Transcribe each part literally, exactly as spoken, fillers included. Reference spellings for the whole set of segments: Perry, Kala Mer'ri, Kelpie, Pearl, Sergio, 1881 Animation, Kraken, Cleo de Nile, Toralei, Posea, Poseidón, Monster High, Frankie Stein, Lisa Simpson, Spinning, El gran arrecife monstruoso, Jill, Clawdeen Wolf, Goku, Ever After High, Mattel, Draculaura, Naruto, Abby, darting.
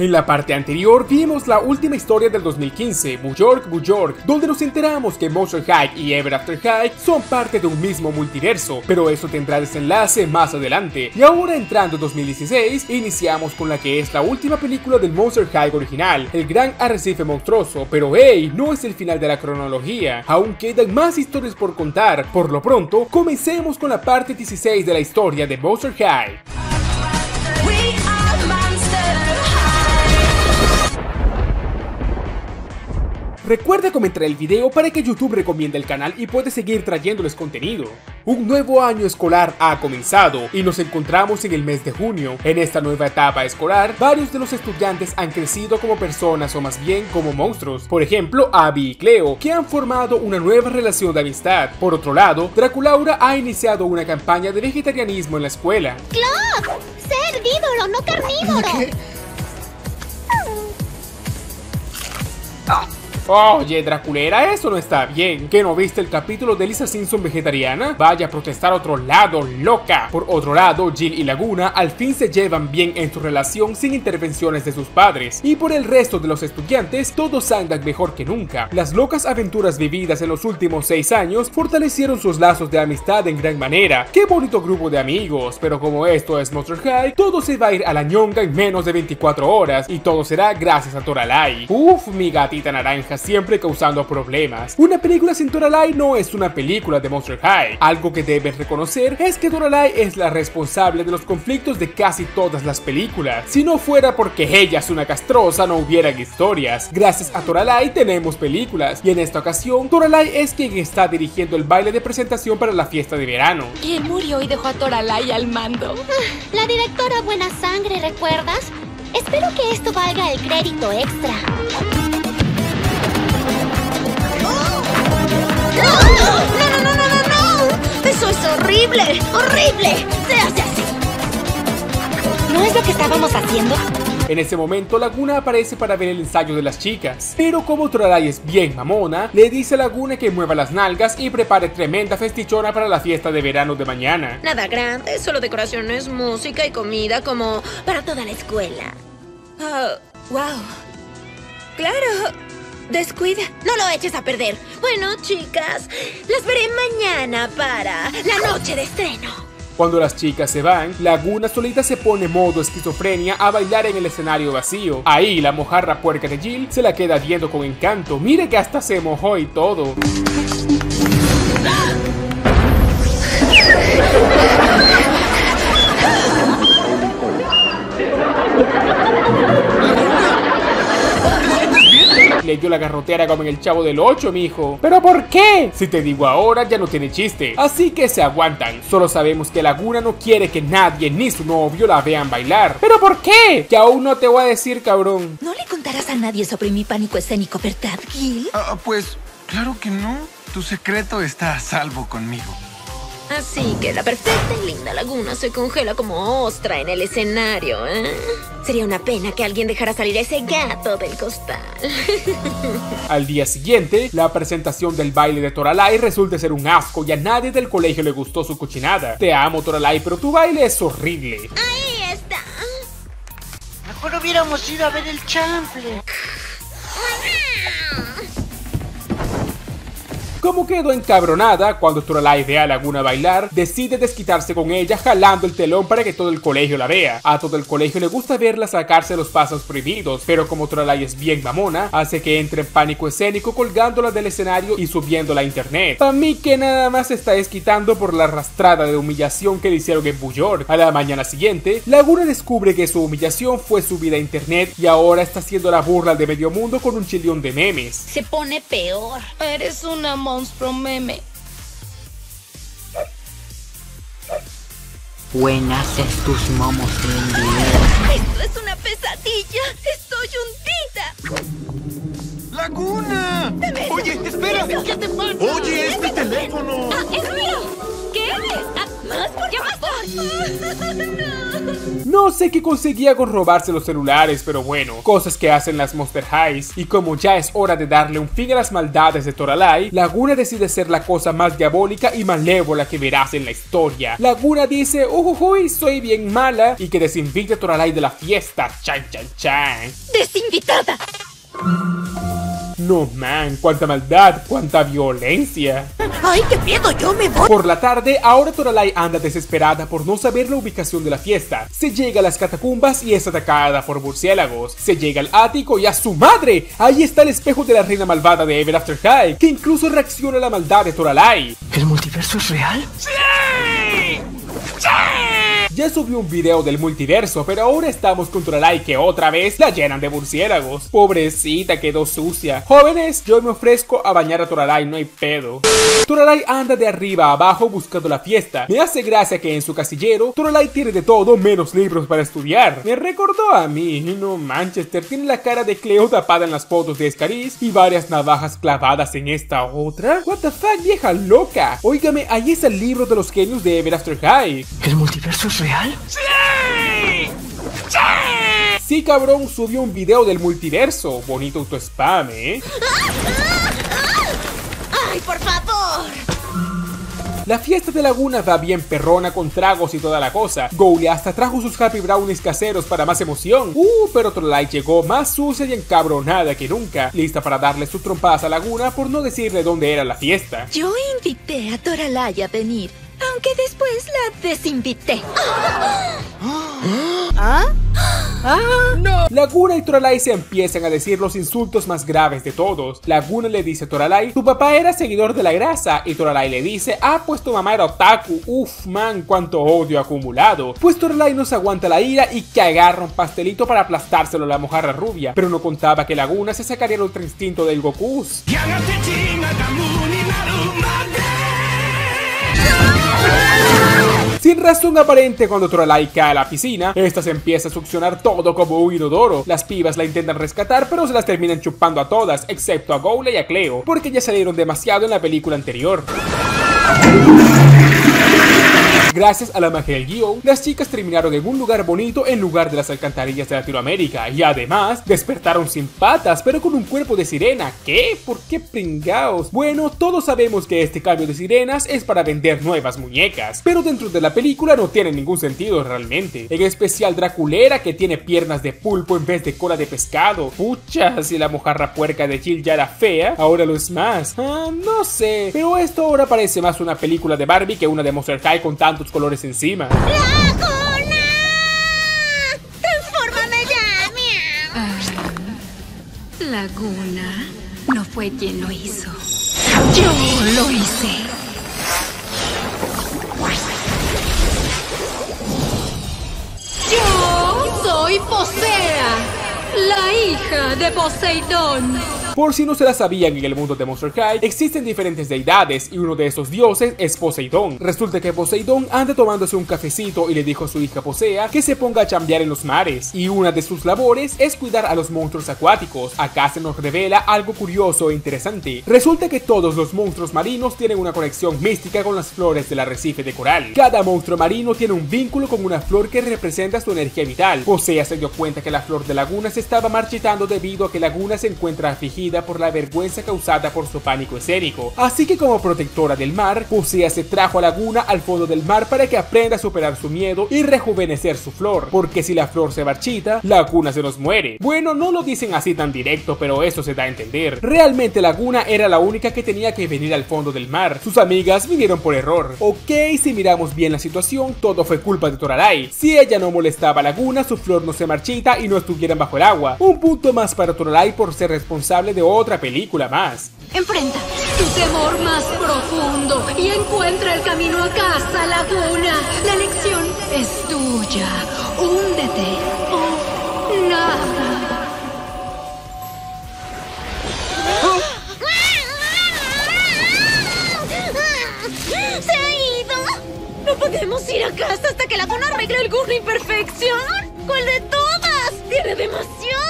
En la parte anterior vimos la última historia del dos mil quince, Boo York, Boo York, donde nos enteramos que Monster High y Ever After High son parte de un mismo multiverso, pero eso tendrá desenlace más adelante. Y ahora entrando en dos mil dieciséis, iniciamos con la que es la última película del Monster High original, El gran arrecife monstruoso, pero hey, no es el final de la cronología, aún quedan más historias por contar. Por lo pronto, comencemos con la parte dieciséis de la historia de Monster High. Recuerda comentar el video para que YouTube recomiende el canal y puedes seguir trayéndoles contenido. Un nuevo año escolar ha comenzado y nos encontramos en el mes de junio. En esta nueva etapa escolar, varios de los estudiantes han crecido como personas o más bien como monstruos. Por ejemplo, Abby y Cleo, que han formado una nueva relación de amistad. Por otro lado, Draculaura ha iniciado una campaña de vegetarianismo en la escuela. ¡Cleo! ¡Sé herbívoro, no carnívoro! ¿Qué? Ah. Oye, Draculera, eso no está bien. ¿Que no viste el capítulo de Lisa Simpson vegetariana? Vaya a protestar a otro lado, loca. Por otro lado, Jill y Lagoona al fin se llevan bien en su relación sin intervenciones de sus padres. Y por el resto de los estudiantes, todos andan mejor que nunca. Las locas aventuras vividas en los últimos seis años fortalecieron sus lazos de amistad en gran manera. ¡Qué bonito grupo de amigos! Pero como esto es Monster High, todo se va a ir a la ñonga en menos de veinticuatro horas. Y todo será gracias a Toralei. Uf, mi gatita naranja siempre causando problemas. Una película sin Toralei no es una película de Monster High. Algo que debes reconocer es que Toralei es la responsable de los conflictos de casi todas las películas. Si no fuera porque ella es una castrosa, no hubieran historias. Gracias a Toralei tenemos películas, y en esta ocasión Toralei es quien está dirigiendo el baile de presentación para la fiesta de verano. ¿Quién murió y dejó a Toralei al mando? Ah, la directora buena sangre, ¿recuerdas? Espero que esto valga el crédito extra. ¡No! ¡No, no, no, no, no! ¡Eso es horrible! ¡Horrible! ¡Se hace así! ¿No es lo que estábamos haciendo? En ese momento, Lagoona aparece para ver el ensayo de las chicas. Pero como Toralei es bien mamona, le dice a Lagoona que mueva las nalgas y prepare tremenda festichona para la fiesta de verano de mañana. Nada grande, solo decoraciones, música y comida como para toda la escuela. Uh, ¡Wow! ¡Claro! Descuida, no lo eches a perder. Bueno, chicas, las veré mañana para la noche de estreno. Cuando las chicas se van, Lagoona solita se pone modo esquizofrenia a bailar en el escenario vacío. Ahí la mojarra puerca de Jill se la queda viendo con encanto. Mire que hasta se mojó y todo. Le dio la garrotera como en el Chavo del ocho, mijo. ¿Pero por qué? Si te digo ahora, ya no tiene chiste. Así que se aguantan. Solo sabemos que Lagoona no quiere que nadie ni su novio la vean bailar. ¿Pero por qué? Que aún no te voy a decir, cabrón. ¿No le contarás a nadie sobre mi pánico escénico, verdad, Gil? Ah, pues, claro que no. Tu secreto está a salvo conmigo. Así que la perfecta y linda Lagoona se congela como ostra en el escenario, ¿eh? Sería una pena que alguien dejara salir a ese gato del costal. Al día siguiente, la presentación del baile de Toralei resulta ser un asco y a nadie del colegio le gustó su cochinada. Te amo, Toralei, pero tu baile es horrible. Ahí está. Mejor hubiéramos ido a ver el chample. Como quedó encabronada, cuando Toralei ve a Lagoona bailar, decide desquitarse con ella jalando el telón para que todo el colegio la vea. A todo el colegio le gusta verla sacarse los pasos prohibidos, pero como Toralei es bien mamona, hace que entre en pánico escénico colgándola del escenario y subiéndola a internet. Para mí que nada más se está desquitando por la arrastrada de humillación que le hicieron en Boo York. A la mañana siguiente, Lagoona descubre que su humillación fue subida a internet y ahora está haciendo la burla de medio mundo con un chillón de memes. Se pone peor. Eres una mamona. Monstruo meme. Buenas es tus momos de... Esto es una pesadilla. Estoy hundida. ¡Lagoona! Oye, espera. ¿Qué te pasa? Oye, este es teléfono. Ah, es mío. ¿Qué? Ah, más por favor. ¡Ya basta! No sé qué conseguía con robarse los celulares, pero bueno, cosas que hacen las Monster Highs. Y como ya es hora de darle un fin a las maldades de Toralei, Lagoona decide ser la cosa más diabólica y malévola que verás en la historia. Lagoona dice, ujujuy, soy bien mala, y que desinvite a Toralei de la fiesta. Chan, chan, chan. ¡Desinvitada! No man, cuánta maldad, cuánta violencia. ¡Ay, qué miedo! ¡Yo me voy! Por la tarde, ahora Toralei anda desesperada por no saber la ubicación de la fiesta. Se llega a las catacumbas y es atacada por murciélagos. Se llega al ático y ¡a su madre! Ahí está el espejo de la reina malvada de Ever After High, que incluso reacciona a la maldad de Toralei. ¿El multiverso es real? ¡Sí! ¡Sí! Ya subió un video del multiverso, pero ahora estamos con Toralei que otra vez la llenan de murciélagos. Pobrecita, quedó sucia. Jóvenes, yo me ofrezco a bañar a Toralei, no hay pedo. Toralei anda de arriba a abajo buscando la fiesta. Me hace gracia que en su casillero Toralei tiene de todo menos libros para estudiar. Me recordó a mí. No Manchester tiene la cara de Cleo tapada en las fotos de Escariz y varias navajas clavadas en esta otra. What the fuck, vieja loca. Óigame, ahí es el libro de los genios de Ever After High. ¿El multiverso es real? ¡Sí! ¡Sí! Sí, cabrón, subió un video del multiverso. Bonito autospam, ¿eh? ¡Ay, por favor! La fiesta de Lagoona va bien perrona con tragos y toda la cosa. Gouli hasta trajo sus Happy Brownies caseros para más emoción. Uh, pero Toralei llegó más sucia y encabronada que nunca, lista para darle sus trompadas a Lagoona por no decirle dónde era la fiesta. Yo invité a Toralei a venir, aunque después la desinvité. ¿Ah? ¡Ah! ¡No! Lagoona y Toralei se empiezan a decir los insultos más graves de todos. Lagoona le dice a Toralei, tu papá era seguidor de la grasa. Y Toralei le dice, ah, pues tu mamá era otaku. Uf, man, cuánto odio acumulado. Pues Toralei no se aguanta la ira y que agarra un pastelito para aplastárselo a la mojarra rubia. Pero no contaba que Lagoona se sacaría el ultra instinto del Goku. Sin razón aparente, cuando Toralei cae a la piscina, esta se empieza a succionar todo como un inodoro. Las pibas la intentan rescatar, pero se las terminan chupando a todas, excepto a Goule y a Cleo, porque ya salieron demasiado en la película anterior. Gracias a la magia del guión, las chicas terminaron en un lugar bonito en lugar de las alcantarillas de Latinoamérica. Y además, despertaron sin patas, pero con un cuerpo de sirena. ¿Qué? ¿Por qué pringaos? Bueno, todos sabemos que este cambio de sirenas es para vender nuevas muñecas, pero dentro de la película no tiene ningún sentido realmente. En especial Draculaura, que tiene piernas de pulpo en vez de cola de pescado. Pucha, si la mojarra puerca de Jill ya era fea, ahora lo es más. Ah, no sé. Pero esto ahora parece más una película de Barbie que una de Monster High con tanto tus colores encima. ¡Lagoona! ¡Transfórmame ya, mi amor! Lagoona no fue quien lo hizo. ¡Yo lo hice! ¡Yo soy Posea! ¡La hija de Poseidón! Por si no se la sabían, en el mundo de Monster High existen diferentes deidades y uno de esos dioses es Poseidón. Resulta que Poseidón anda tomándose un cafecito y le dijo a su hija Posea que se ponga a chambear en los mares, y una de sus labores es cuidar a los monstruos acuáticos. Acá se nos revela algo curioso e interesante. Resulta que todos los monstruos marinos tienen una conexión mística con las flores del arrecife de coral. Cada monstruo marino tiene un vínculo con una flor que representa su energía vital. Posea se dio cuenta que la flor de Lagoona se estaba marchitando debido a que Lagoona se encuentra afligida por la vergüenza causada por su pánico escénico. Así que como protectora del mar, Posea se trajo a Lagoona al fondo del mar para que aprenda a superar su miedo y rejuvenecer su flor, porque si la flor se marchita, Lagoona se nos muere. Bueno, no lo dicen así tan directo, pero eso se da a entender. Realmente Lagoona era la única que tenía que venir al fondo del mar. Sus amigas vinieron por error. Ok, si miramos bien la situación, todo fue culpa de Toralei. Si ella no molestaba a Lagoona, su flor no se marchita y no estuvieran bajo el agua. Un punto más para Toralei por ser responsable de otra película más. Enfrenta tu temor más profundo y encuentra el camino a casa, Lagoona. La lección es tuya. Húndete o oh, nada. ¿Oh? ¡Se ha ido! No podemos ir a casa hasta que Lagoona arregle alguna imperfección. ¿Cuál de todas? ¡Tiene demasiadas!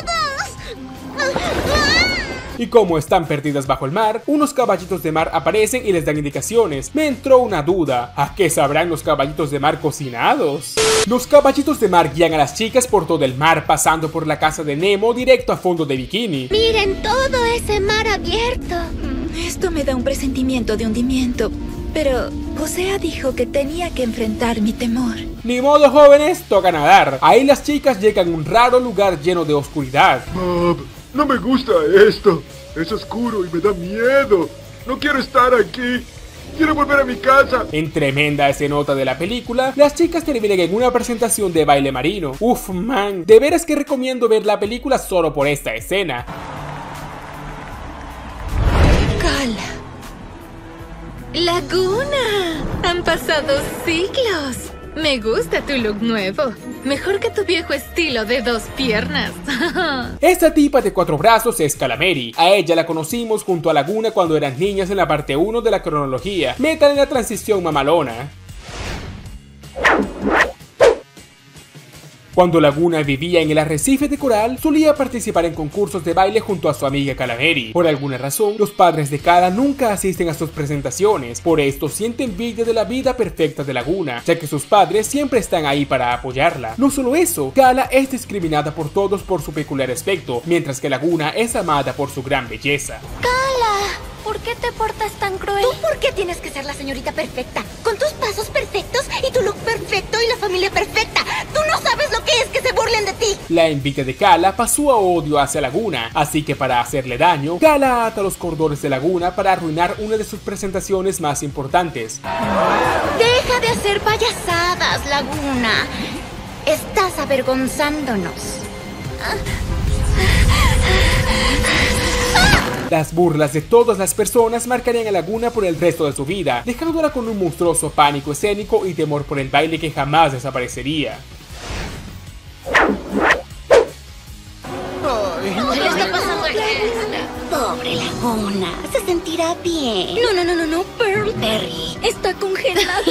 y como están perdidas bajo el mar, unos caballitos de mar aparecen y les dan indicaciones. Me entró una duda, ¿a qué sabrán los caballitos de mar cocinados? Los caballitos de mar guían a las chicas por todo el mar, pasando por la casa de Nemo directo a fondo de Bikini. ¡Miren todo ese mar abierto! Esto me da un presentimiento de hundimiento, pero Posea dijo que tenía que enfrentar mi temor. Ni modo, jóvenes, toca nadar. Ahí las chicas llegan a un raro lugar lleno de oscuridad. Bob, no me gusta esto. Es oscuro y me da miedo. No quiero estar aquí. ¡Quiero volver a mi casa! En tremenda escenota de la película, las chicas terminan en una presentación de baile marino. Uf, man, de veras que recomiendo ver la película solo por esta escena. Kala. Lagoona. Han pasado siglos. Me gusta tu look nuevo. Mejor que tu viejo estilo de dos piernas. Esta tipa de cuatro brazos es Kala Mer'ri. A ella la conocimos junto a Lagoona cuando eran niñas en la parte uno de la cronología. Metan en la transición mamalona. Cuando Lagoona vivía en el arrecife de coral, solía participar en concursos de baile junto a su amiga Kala Mer'ri. Por alguna razón, los padres de Kala nunca asisten a sus presentaciones. Por esto sienten envidia de la vida perfecta de Lagoona, ya que sus padres siempre están ahí para apoyarla. No solo eso, Kala es discriminada por todos por su peculiar aspecto, mientras que Lagoona es amada por su gran belleza. ¡Kala! ¿Por qué te portas tan cruel? ¿Tú por qué tienes que ser la señorita perfecta? Con tus pasos perfectos y tu look perfecto y la familia perfecta. ¡Tú no sabes lo que es que se burlen de ti! La envidia de Kala pasó a odio hacia Lagoona, así que para hacerle daño, Kala ata los cordones de Lagoona para arruinar una de sus presentaciones más importantes. ¡Deja de hacer payasadas, Lagoona! Estás avergonzándonos. Las burlas de todas las personas marcarían a Lagoona por el resto de su vida, dejándola con un monstruoso pánico escénico y temor por el baile que jamás desaparecería. ¿Qué le está pasando a Lagoona? Pobre Lagoona, se sentirá bien. No, no, no, no, no, Pearl. Perry está congelada.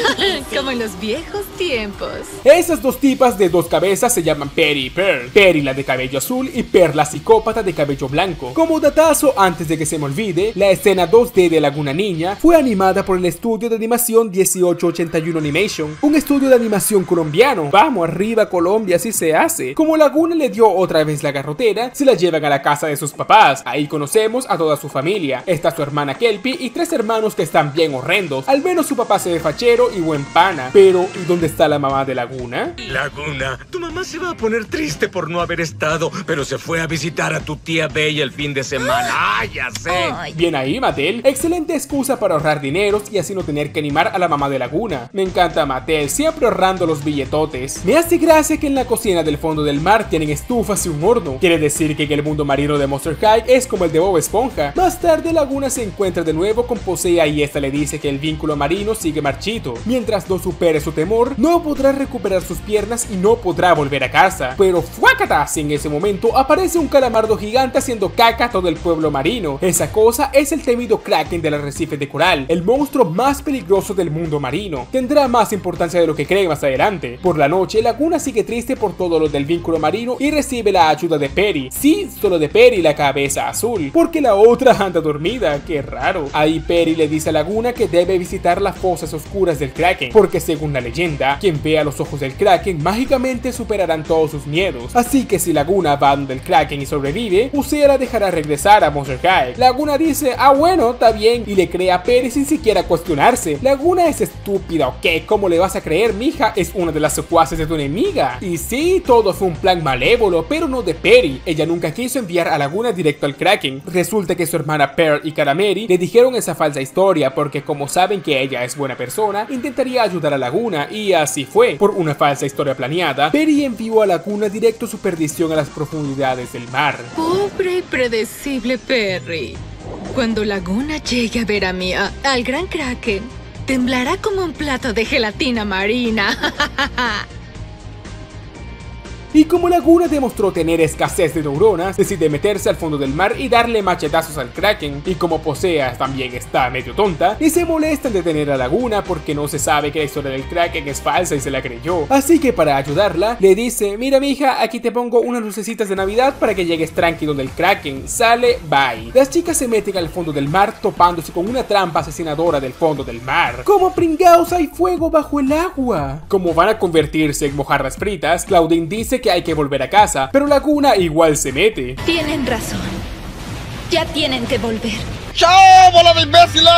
Como en los viejos tiempos. Esas dos tipas de dos cabezas se llaman Perry y Pearl. Perry la de cabello azul y Pearl la psicópata de cabello blanco. Como datazo, antes de que se me olvide, la escena dos D de Lagoona niña fue animada por el estudio de animación dieciocho ochenta y uno Animation, un estudio de animación colombiano. Vamos arriba Colombia, así se hace. Como Lagoona le dio otra vez la garrotera, se la llevan a la casa de sus papás. Ahí conocemos a toda su familia. Está su hermana Kelpie y tres hermanos que están bien horrendos. Al menos su papá se ve fachero y buen pana. Pero, ¿y dónde está la mamá de Lagoona? Lagoona, tu mamá se va a poner triste por no haber estado, pero se fue a visitar a tu tía Bella el fin de semana. ¡Ah, ya sé! Ay. Bien ahí, Mattel. Excelente excusa para ahorrar dineros y así no tener que animar a la mamá de Lagoona. Me encanta Mattel, siempre ahorrando los billetotes. Me hace gracia que en la cocina del fondo del mar tienen estufas y un horno. Quiere decir que en el mundo marino de Monster High es como el de Bob Esponja. Más tarde Lagoona se encuentra de nuevo con Posea y esta le dice que el vínculo marino sigue marchito. Mientras no supere su temor, no podrá recuperar sus piernas y no podrá volver a casa. Pero ¡fuácatas! En ese momento aparece un calamardo gigante haciendo caca a todo el pueblo marino. Esa cosa es el temido Kraken del arrecife de coral, el monstruo más peligroso del mundo marino. Tendrá más importancia de lo que cree más adelante. Por la noche Lagoona sigue triste por todo lo del vínculo marino y recibe la ayuda de Perry. Sí, solo de Perry la cabeza azul. Por que la otra anda dormida, qué raro. Ahí Perry le dice a Lagoona que debe visitar las fosas oscuras del Kraken, porque según la leyenda, quien vea los ojos del Kraken mágicamente superarán todos sus miedos. Así que si Lagoona va donde el Kraken y sobrevive, Posea la dejará regresar a Monster High. Lagoona dice, ah bueno, está bien, y le cree a Perry sin siquiera cuestionarse. Lagoona es estúpida, ¿ok? ¿Cómo le vas a creer, mija? Es una de las secuaces de tu enemiga. Y sí, todo fue un plan malévolo, pero no de Perry. Ella nunca quiso enviar a Lagoona directo al Kraken. Resulta que su hermana Pearl y Kala Mer'ri le dijeron esa falsa historia porque como saben que ella es buena persona, intentaría ayudar a Lagoona y así fue. Por una falsa historia planeada, Perry envió a Lagoona directo su perdición a las profundidades del mar. Pobre y predecible Perry. Cuando Lagoona llegue a ver a mí, a, al gran Kraken, temblará como un plato de gelatina marina. Y como Lagoona demostró tener escasez de neuronas, decide meterse al fondo del mar y darle machetazos al Kraken. Y como Posea también está medio tonta, ni se molesta en detener a Lagoona porque no se sabe que la historia del Kraken es falsa y se la creyó. Así que para ayudarla, le dice: mira mija, aquí te pongo unas lucecitas de Navidad para que llegues tranquilo del Kraken, sale, bye. Las chicas se meten al fondo del mar topándose con una trampa asesinadora del fondo del mar. Como pringaos hay fuego bajo el agua. Como van a convertirse en mojarras fritas, Clawdeen dice que hay que volver a casa, pero Lagoona igual se mete. Tienen razón, ya tienen que volver. ¡Chao, bola de imbéciles!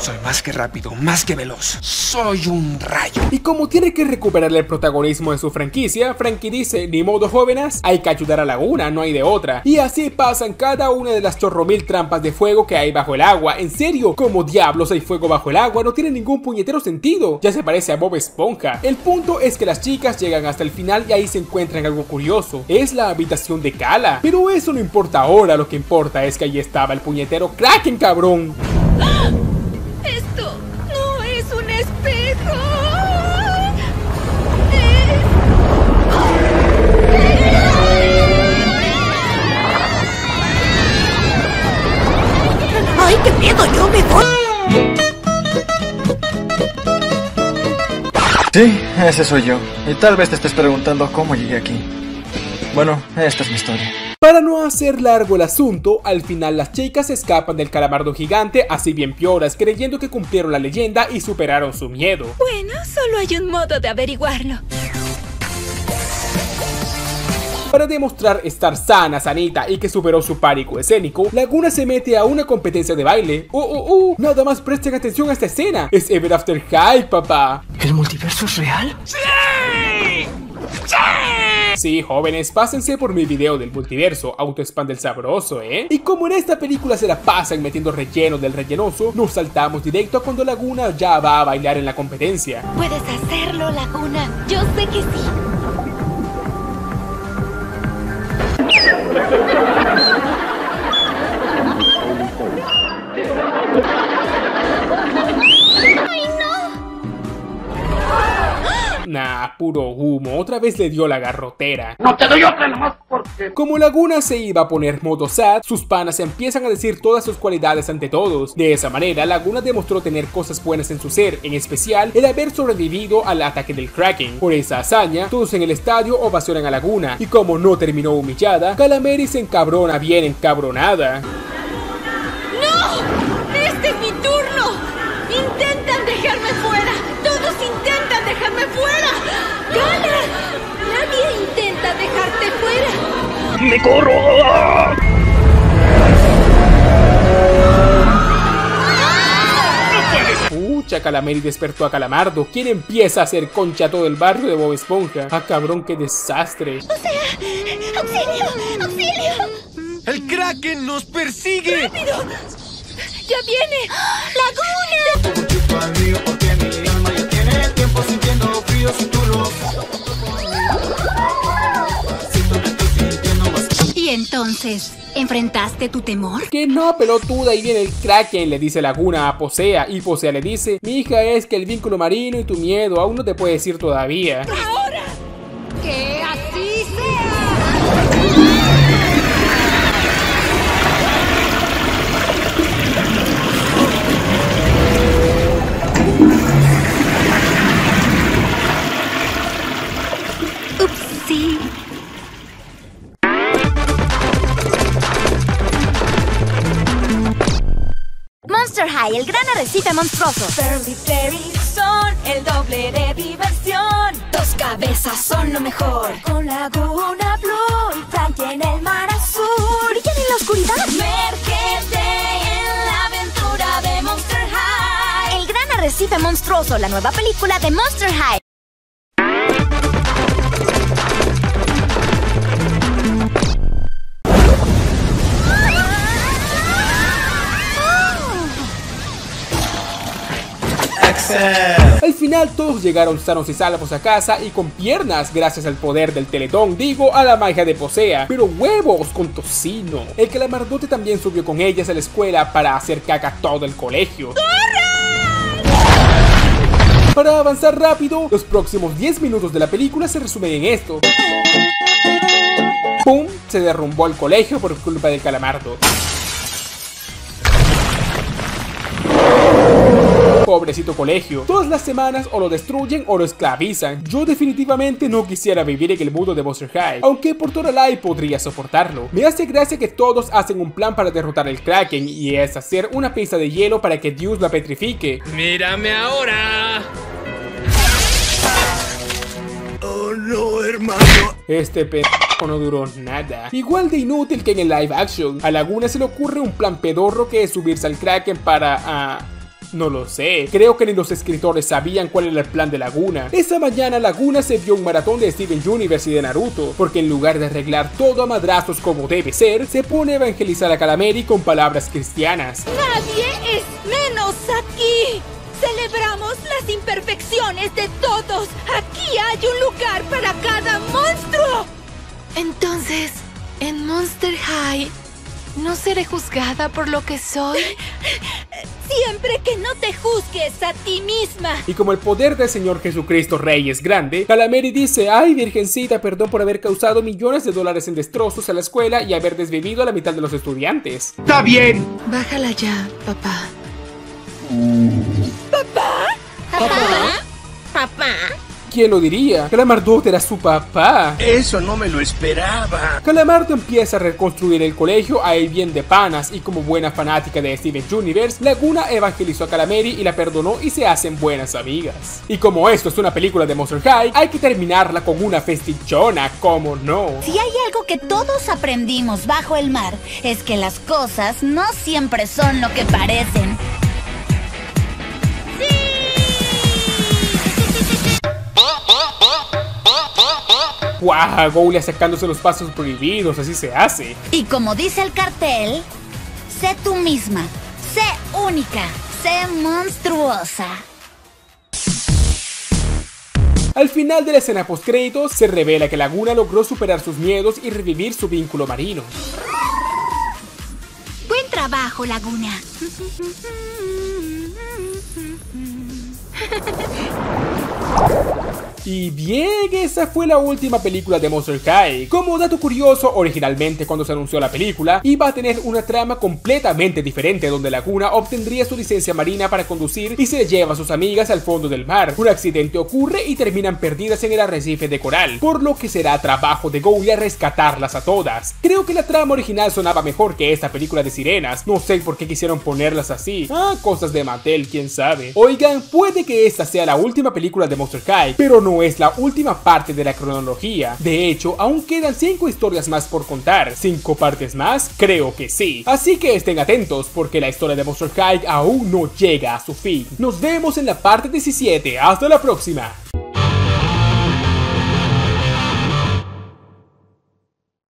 Soy más que rápido, más que veloz. Soy un rayo. Y como tiene que recuperarle el protagonismo en su franquicia, Frankie dice: ni modo jóvenes, hay que ayudar a Lagoona, no hay de otra. Y así pasan cada una de las chorromil trampas de fuego que hay bajo el agua. En serio, ¿cómo diablos hay fuego bajo el agua? No tiene ningún puñetero sentido. Ya se parece a Bob Esponja. El punto es que las chicas llegan hasta el final y ahí se encuentran algo curioso. Es la habitación de Kala. Pero eso no importa ahora, lo que importa es que ahí estaba el puñetero Kraken, cabrón. Esto no es un espejo. Ay, qué miedo, yo me voy. Sí, ese soy yo. Y tal vez te estés preguntando cómo llegué aquí. Bueno, esta es mi historia. Para no hacer largo el asunto, al final las chicas escapan del calamardo gigante así bien pioras, creyendo que cumplieron la leyenda y superaron su miedo. Bueno, solo hay un modo de averiguarlo. Para demostrar estar sana, sanita y que superó su pánico escénico, Lagoona se mete a una competencia de baile. ¡Uh, uh, uh! Nada más presten atención a esta escena. Es Ever After High, papá. ¿El multiverso es real? ¡Sí! ¡Sí! Sí, jóvenes, pásense por mi video del multiverso, autoexpande el sabroso, ¿eh? Y como en esta película se la pasan metiendo relleno del rellenoso, nos saltamos directo a cuando Lagoona ya va a bailar en la competencia. Puedes hacerlo, Lagoona, yo sé que sí. ¡Ay, no! Nah, puro humo, otra vez le dio la garrotera. No te doy otra nomás porque... Como Lagoona se iba a poner modo sad, sus panas empiezan a decir todas sus cualidades ante todos. De esa manera, Lagoona demostró tener cosas buenas en su ser, en especial el haber sobrevivido al ataque del Kraken. Por esa hazaña, todos en el estadio ovacionan a Lagoona, y como no terminó humillada, Kala Mer'ri se encabrona bien encabronada. ¡No! ¡Este es mi turno! ¡Intentan dejarme fuera! ¡Todos intentan dejarme fuera! ¡Gana! ¡Nadie intenta dejarte fuera! ¡Me corro! ¡No puedes! Pucha, Kala Mer'ri despertó a Calamardo, quien empieza a hacer concha a todo el barrio de Bob Esponja. ¡Ah, cabrón, qué desastre! ¡Posea! ¡Auxilio! ¡Auxilio! ¡El Kraken nos persigue! ¡Rápido! ¡Ya viene! ¡Lagoona! ¿Y entonces enfrentaste tu temor? Que no, pelotuda, ahí viene el Kraken, le dice Lagoona a Posea. Y Posea le dice: mija, es que el vínculo marino y tu miedo aún no te puedes ir todavía. ¡Ahora! ¡Que así sea! Sí. Monster High, el gran arrecife monstruoso. Pearl y Perry son el doble de diversión. Dos cabezas son lo mejor. Con Lagoona Blue y Frankie en el mar azul. Brillan en la oscuridad. Mérgete en la aventura de Monster High. El gran arrecife monstruoso, la nueva película de Monster High. Al final todos llegaron sanos y salvos a casa y con piernas gracias al poder del teletón, digo, a la magia de Posea, pero huevos con tocino. El calamardote también subió con ellas a la escuela para hacer caca todo el colegio. ¡Corre! Para avanzar rápido, los próximos diez minutos de la película se resumen en esto. ¡Pum! Se derrumbó el colegio por culpa del calamardo. Pobrecito colegio, todas las semanas o lo destruyen o lo esclavizan. Yo definitivamente no quisiera vivir en el mundo de Monster High, aunque por Toralei podría soportarlo. Me hace gracia que todos hacen un plan para derrotar al Kraken y es hacer una pieza de hielo para que Dios la petrifique. ¡Mírame ahora! ¡Oh no, hermano! Este pendejo no duró nada. Igual de inútil que en el live action. A Lagoona se le ocurre un plan pedorro que es subirse al Kraken para... Uh... no lo sé, creo que ni los escritores sabían cuál era el plan de Lagoona. Esa mañana Lagoona se vio un maratón de Steven Universe y de Naruto, porque en lugar de arreglar todo a madrazos como debe ser, se pone a evangelizar a Kala Mer'ri con palabras cristianas. Nadie es menos aquí. Celebramos las imperfecciones de todos. Aquí hay un lugar para cada monstruo. Entonces, en Monster High, ¿no seré juzgada por lo que soy? Siempre que no te juzgues a ti misma. Y como el poder del Señor Jesucristo Rey es grande, Kala Mer'ri dice: ay, virgencita, perdón por haber causado millones de dólares en destrozos a la escuela y haber desvivido a la mitad de los estudiantes. ¡Está bien! Bájala ya, papá. ¿Papá? ¿Papá? ¿Papá? ¿Quién lo diría? Calamardo era su papá. Eso no me lo esperaba. Calamardo empieza a reconstruir el colegio a él bien de panas, y como buena fanática de Steven Universe, Lagoona evangelizó a Kala Mer'ri y la perdonó y se hacen buenas amigas. Y como esto es una película de Monster High, hay que terminarla con una festichona, ¿cómo no? Si hay algo que todos aprendimos bajo el mar, es que las cosas no siempre son lo que parecen. ¡Guau! Wow, Golia sacándose los pasos prohibidos, así se hace. Y como dice el cartel, sé tú misma, sé única, sé monstruosa. Al final de la escena postcréditos se revela que Lagoona logró superar sus miedos y revivir su vínculo marino. Buen trabajo, Lagoona. Y bien, esa fue la última película de Monster High. Como dato curioso, originalmente cuando se anunció la película, iba a tener una trama completamente diferente, donde Lagoona obtendría su licencia marina para conducir y se lleva a sus amigas al fondo del mar. Un accidente ocurre y terminan perdidas en el arrecife de coral, por lo que será trabajo de Golia rescatarlas a todas. Creo que la trama original sonaba mejor que esta película de sirenas. No sé por qué quisieron ponerlas así. Ah, cosas de Mattel, quién sabe. Oigan, puede que esta sea la última película de Monster High, pero no es la última parte de la cronología. De hecho, aún quedan cinco historias más por contar. ¿Cinco partes más? Creo que sí. Así que estén atentos, porque la historia de Monster High aún no llega a su fin. Nos vemos en la parte diecisiete. Hasta la próxima.